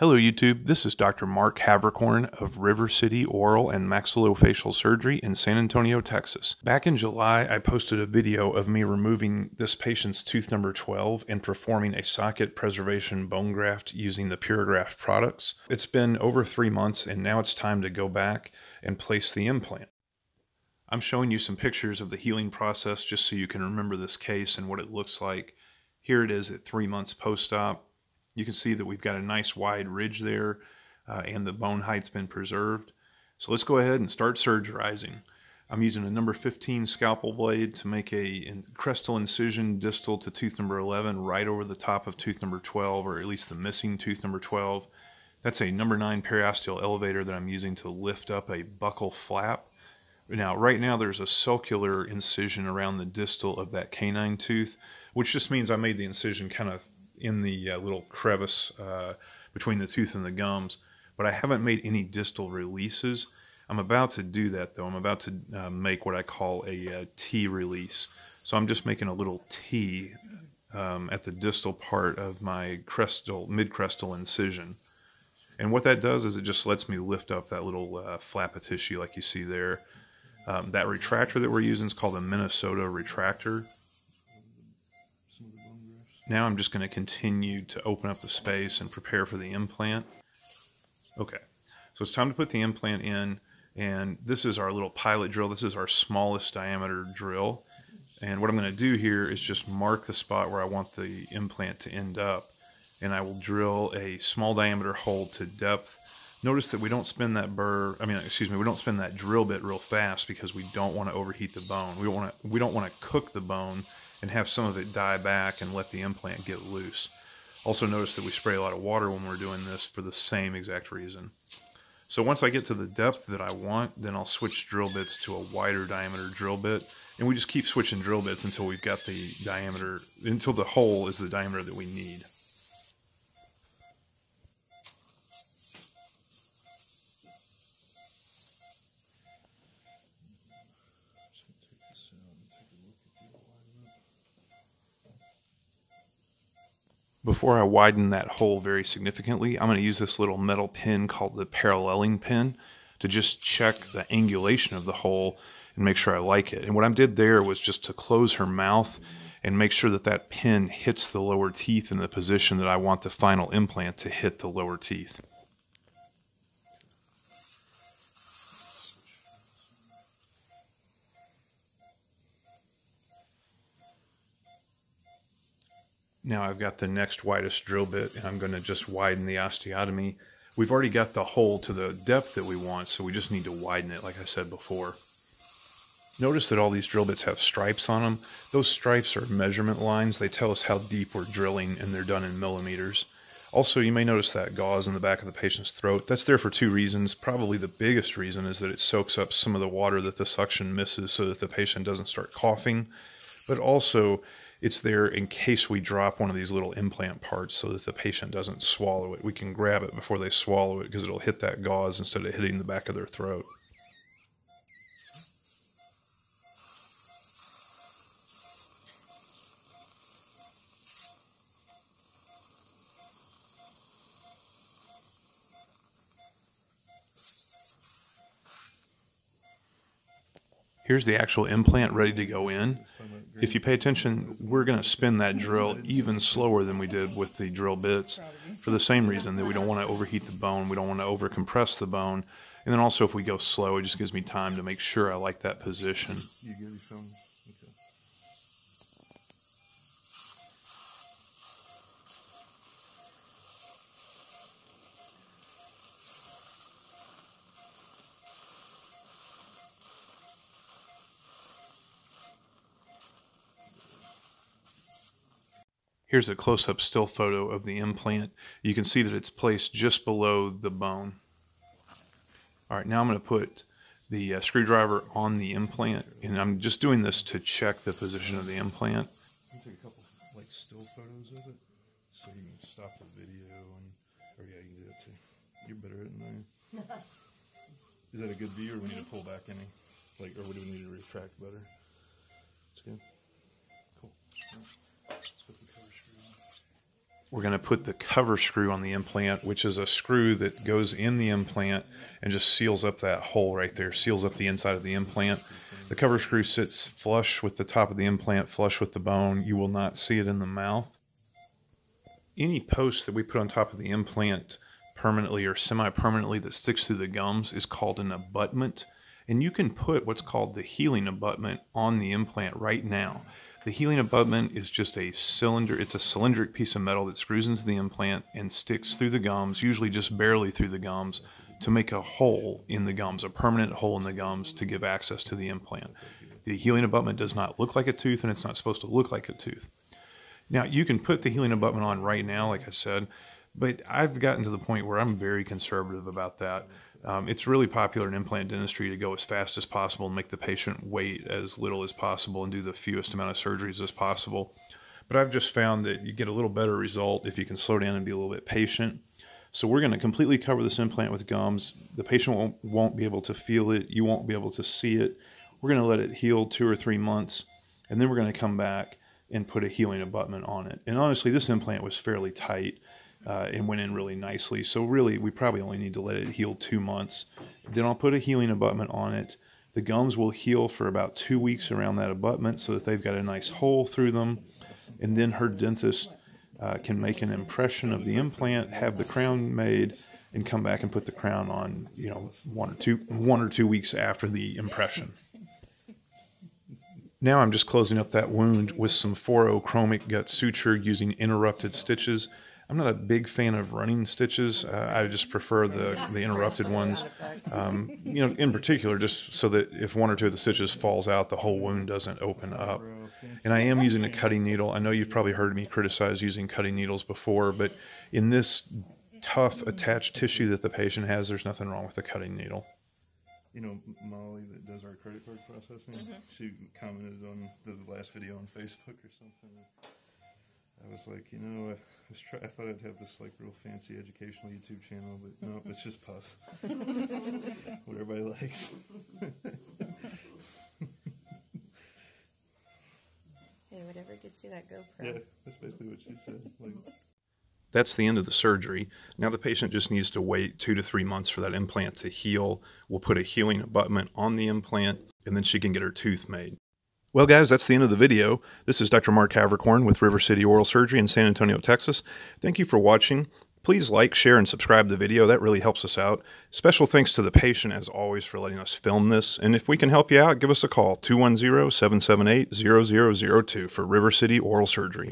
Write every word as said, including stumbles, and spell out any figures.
Hello YouTube, this is Doctor Mark Haverkorn of River City Oral and Maxillofacial Surgery in San Antonio, Texas. Back in July, I posted a video of me removing this patient's tooth number twelve and performing a socket preservation bone graft using the Puragraft products. It's been over three months and now it's time to go back and place the implant. I'm showing you some pictures of the healing process just so you can remember this case and what it looks like. Here it is at three months post-op. You can see that we've got a nice wide ridge there uh, and the bone height's been preserved. So let's go ahead and start surgerizing. I'm using a number fifteen scalpel blade to make a crestal incision distal to tooth number eleven right over the top of tooth number twelve, or at least the missing tooth number twelve. That's a number nine periosteal elevator that I'm using to lift up a buccal flap. Now, right now there's a sulcular incision around the distal of that canine tooth, which just means I made the incision kind of in the uh, little crevice uh, between the tooth and the gums, but I haven't made any distal releases. I'm about to do that though. I'm about to uh, make what I call a, a T release. So I'm just making a little T um, at the distal part of my crestal, mid-crestal incision. And what that does is it just lets me lift up that little uh, flap of tissue like you see there. Um, that retractor that we're using is called a Minnesota retractor. Now I'm just going to continue to open up the space and prepare for the implant. Okay, so it's time to put the implant in, and this is our little pilot drill. This is our smallest diameter drill, and what I'm going to do here is just mark the spot where I want the implant to end up, and I will drill a small diameter hole to depth. Notice that we don't spin that burr, I mean, excuse me, we don't spin that drill bit real fast because we don't want to overheat the bone. We don't want to, we don't want to cook the bone and have some of it die back and let the implant get loose. Also notice that we spray a lot of water when we're doing this for the same exact reason. So once I get to the depth that I want, then I'll switch drill bits to a wider diameter drill bit, and we just keep switching drill bits until we've got the diameter, until the hole is the diameter that we need. Before I widen that hole very significantly, I'm going to use this little metal pin called the paralleling pin to just check the angulation of the hole and make sure I like it. And what I did there was just to close her mouth and make sure that that pin hits the lower teeth in the position that I want the final implant to hit the lower teeth. Now I've got the next widest drill bit, and I'm going to just widen the osteotomy. We've already got the hole to the depth that we want, so we just need to widen it like I said before. Notice that all these drill bits have stripes on them. Those stripes are measurement lines. They tell us how deep we're drilling, and they're done in millimeters. Also, you may notice that gauze in the back of the patient's throat. That's there for two reasons. Probably the biggest reason is that it soaks up some of the water that the suction misses so that the patient doesn't start coughing, but also it's there in case we drop one of these little implant parts so that the patient doesn't swallow it. We can grab it before they swallow it because it'll hit that gauze instead of hitting the back of their throat. Here's the actual implant ready to go in. If you pay attention, we're going to spin that drill even slower than we did with the drill bits for the same reason, that we don't want to overheat the bone, we don't want to overcompress the bone, and then also if we go slow, it just gives me time to make sure I like that position. Here's a close-up still photo of the implant. You can see that it's placed just below the bone. All right, now I'm going to put the uh, screwdriver on the implant, and I'm just doing this to check the position of the implant. You can take a couple like still photos of it, so you can stop the video, and or yeah, you can do that too. You're better at it than I am. Is that a good view, or we need to pull back any, like, or do we need to retract better? It's good. Cool. All right. Let's put the cover screw on. we're going to put the cover screw on the implant, which is a screw that goes in the implant and just seals up that hole right there, seals up the inside of the implant. The cover screw sits flush with the top of the implant, flush with the bone. You will not see it in the mouth. Any post that we put on top of the implant permanently or semi-permanently that sticks through the gums is called an abutment. And you can put what's called the healing abutment on the implant right now. The healing abutment is just a cylinder, it's a cylindric piece of metal that screws into the implant and sticks through the gums, usually just barely through the gums, to make a hole in the gums, a permanent hole in the gums to give access to the implant. The healing abutment does not look like a tooth, and it's not supposed to look like a tooth. Now, you can put the healing abutment on right now, like I said, but I've gotten to the point where I'm very conservative about that. Um, it's really popular in implant dentistry to go as fast as possible and make the patient wait as little as possible and do the fewest amount of surgeries as possible. But I've just found that you get a little better result if you can slow down and be a little bit patient. So we're going to completely cover this implant with gums. The patient won't, won't be able to feel it. You won't be able to see it. We're going to let it heal two or three months, and then we're going to come back and put a healing abutment on it. And honestly, this implant was fairly tight. Uh, and went in really nicely. So really, we probably only need to let it heal two months. Then I'll put a healing abutment on it. The gums will heal for about two weeks around that abutment so that they've got a nice hole through them. And then her dentist uh, can make an impression of the implant, have the crown made, and come back and put the crown on, you know, one or two, one or two weeks after the impression. Now I'm just closing up that wound with some four oh Chromic Gut Suture using interrupted stitches. I'm not a big fan of running stitches. Uh, I just prefer the, the interrupted ones, um, you know, in particular, just so that if one or two of the stitches falls out, the whole wound doesn't open up. And I am using a cutting needle. I know you've probably heard me criticize using cutting needles before, but in this tough attached tissue that the patient has, there's nothing wrong with a cutting needle. You know, Molly that does our credit card processing, mm-hmm. She commented on the last video on Facebook or something. I was like, you know, I, was try I thought I'd have this like real fancy educational YouTube channel, but no, it's just pus. It's what everybody likes. Yeah, whatever gets you that GoPro. Yeah, that's basically what she said. Like, that's the end of the surgery. Now the patient just needs to wait two to three months for that implant to heal. We'll put a healing abutment on the implant, and then she can get her tooth made. Well, guys, that's the end of the video. This is Doctor Mark Haverkorn with River City Oral Surgery in San Antonio, Texas. Thank you for watching. Please like, share, and subscribe to the video. That really helps us out. Special thanks to the patient, as always, for letting us film this. And if we can help you out, give us a call, two one zero, seven seven eight, zero zero zero two for River City Oral Surgery.